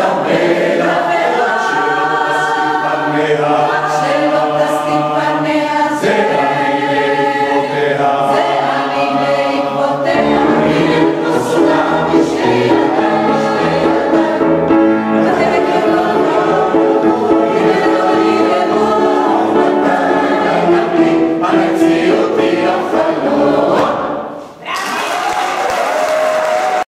성배라.